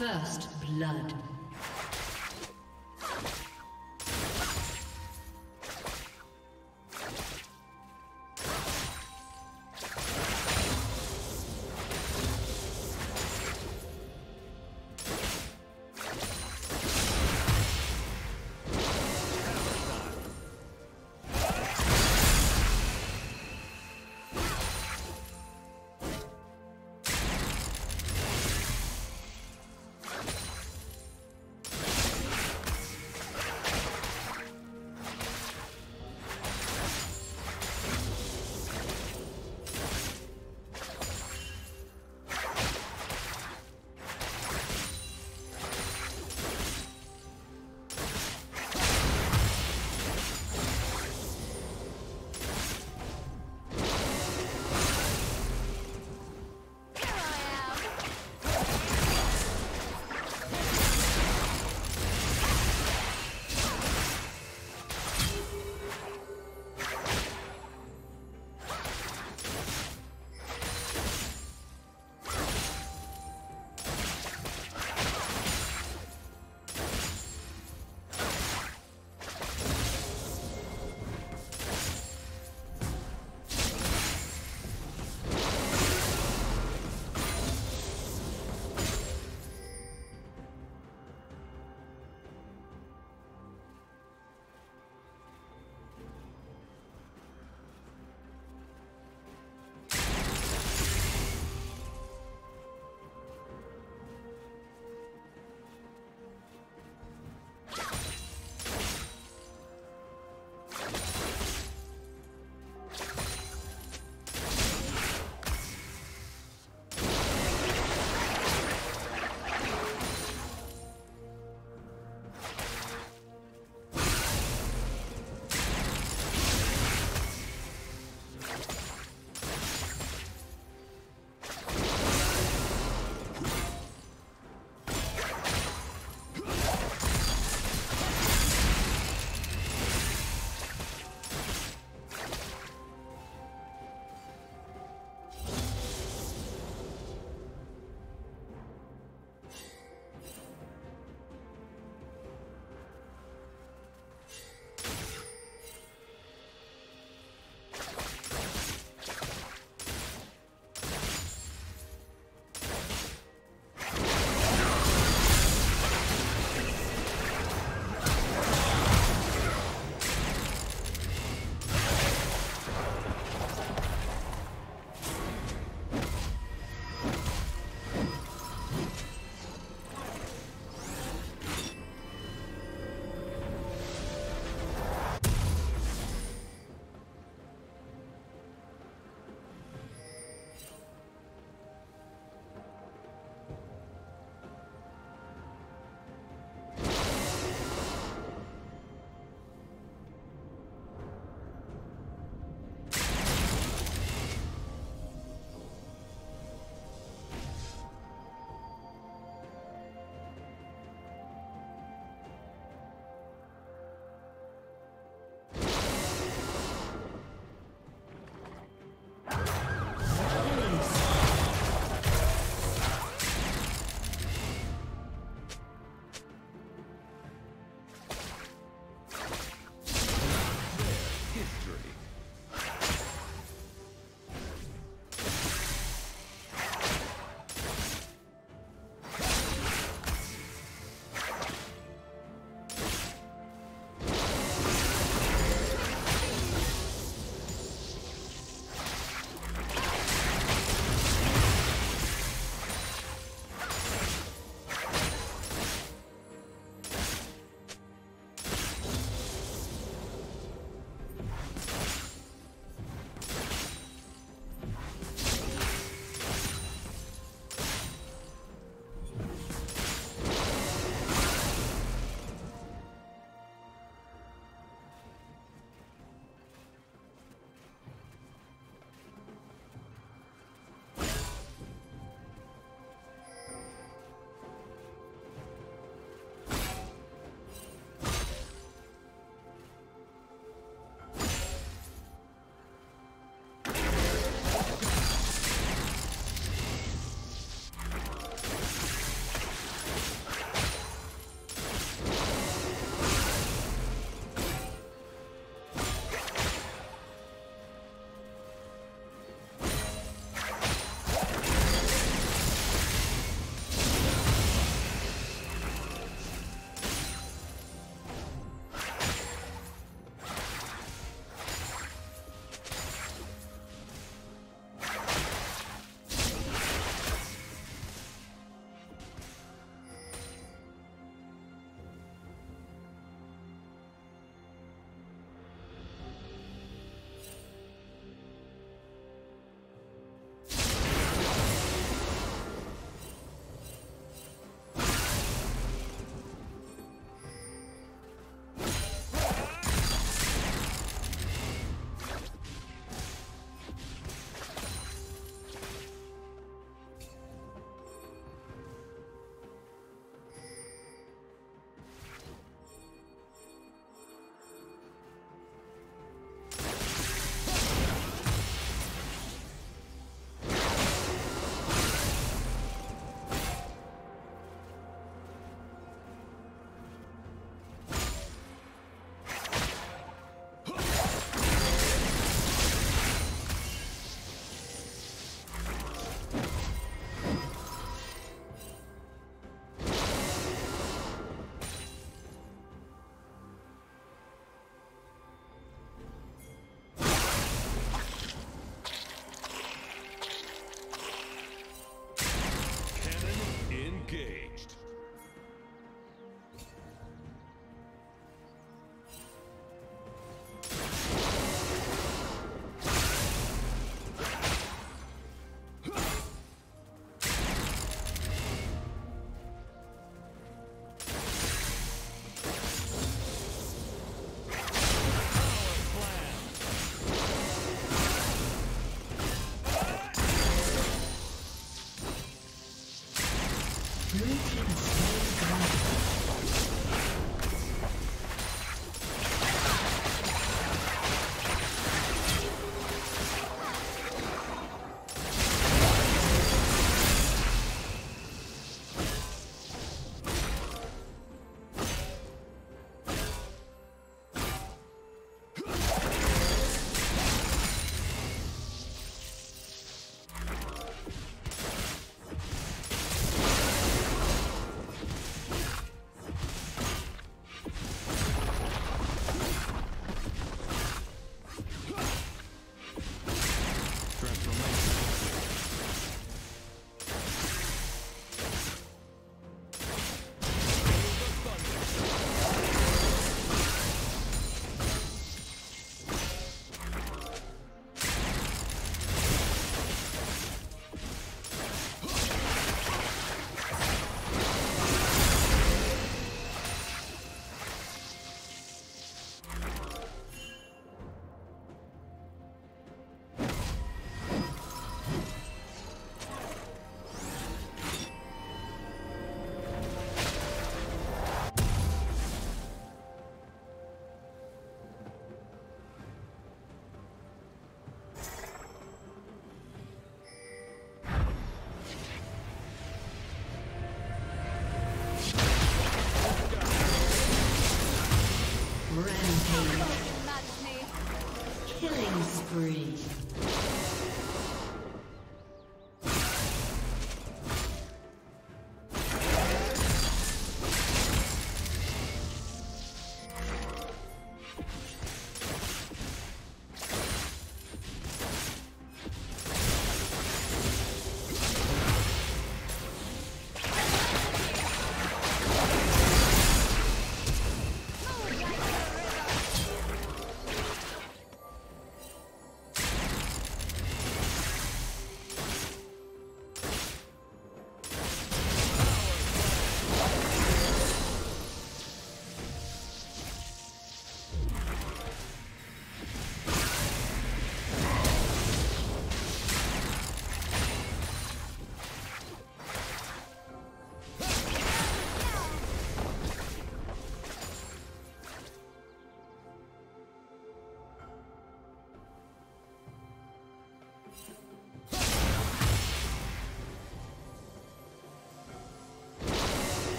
First blood. spree.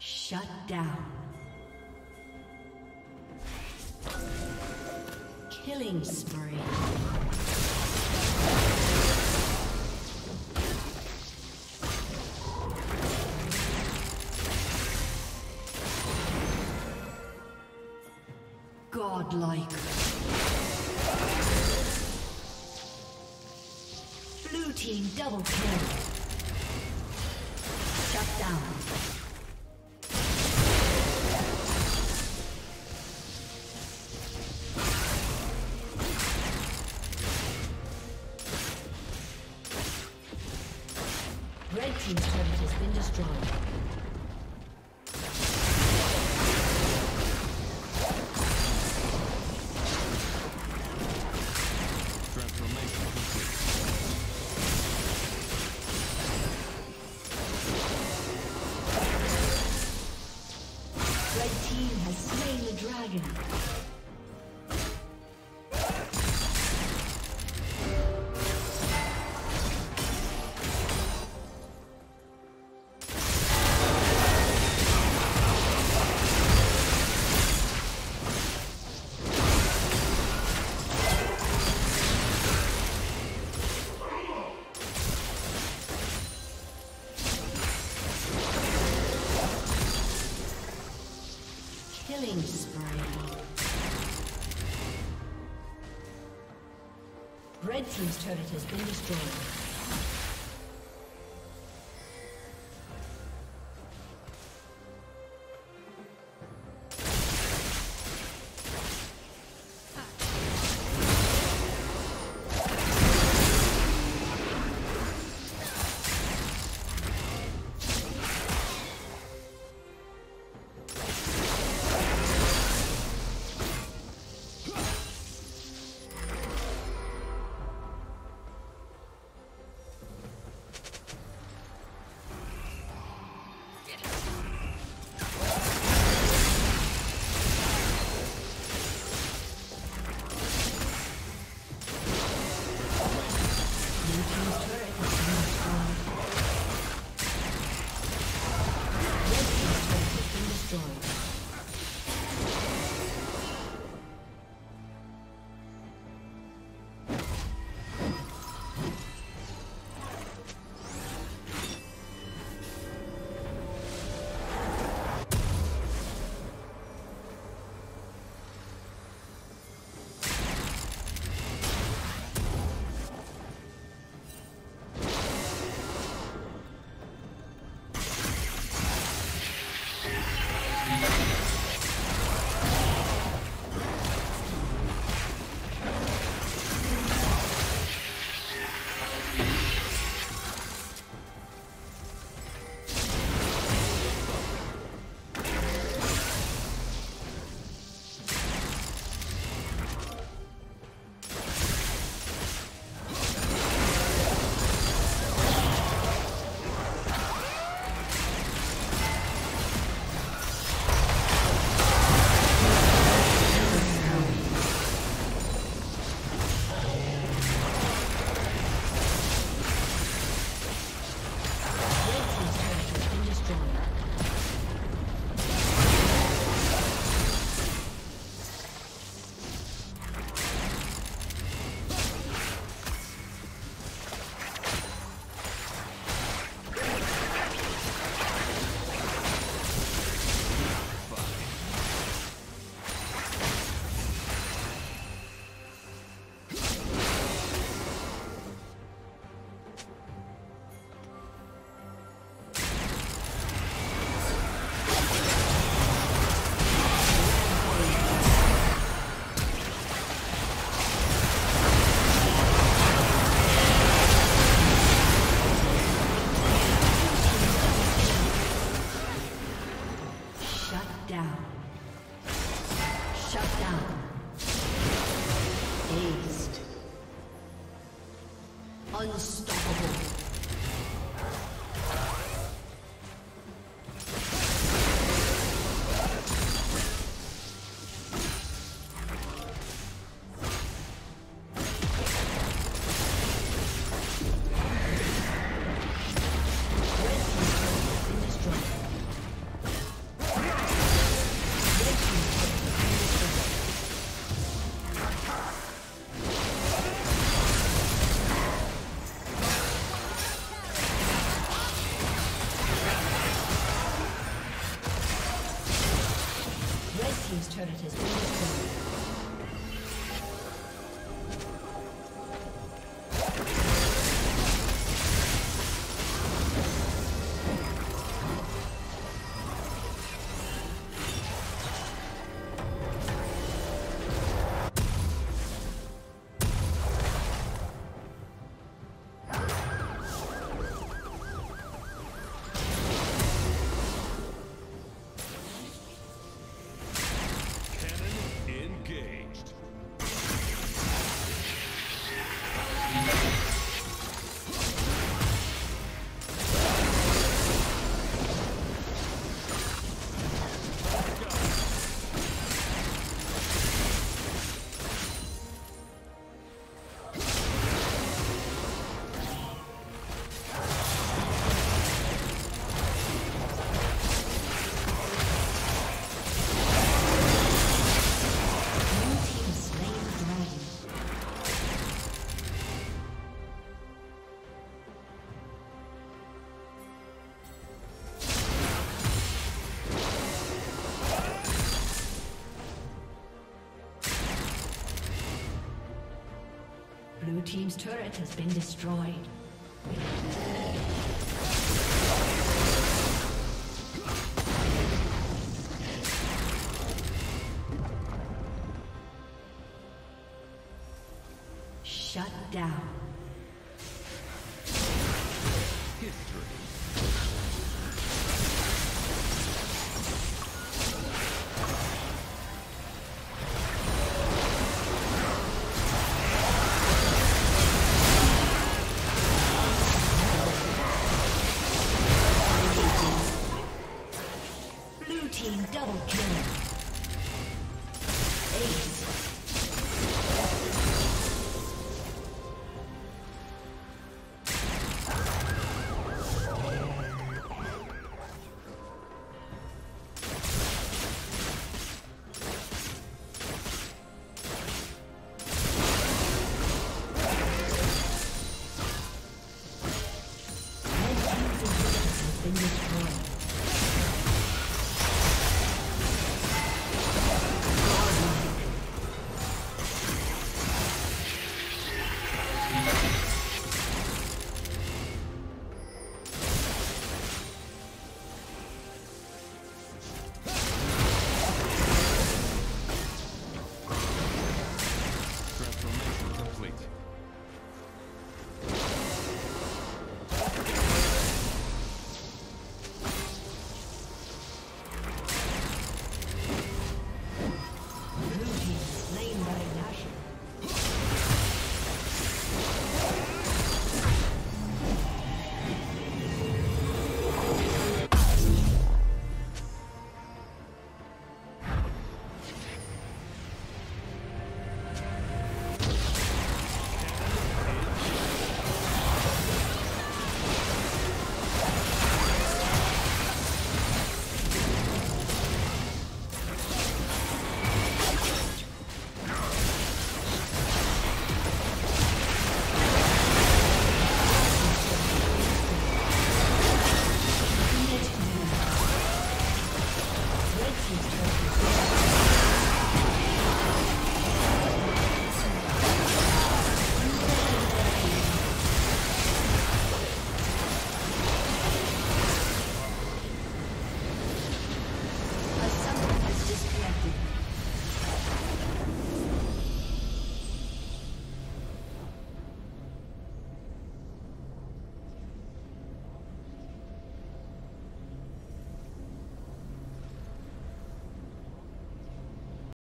Shut down. Killing spree. Godlike. Blue team double kill. Shut down. Red team's turret has been destroyed. Unstoppable. Blue team's turret has been destroyed. Shut down. History.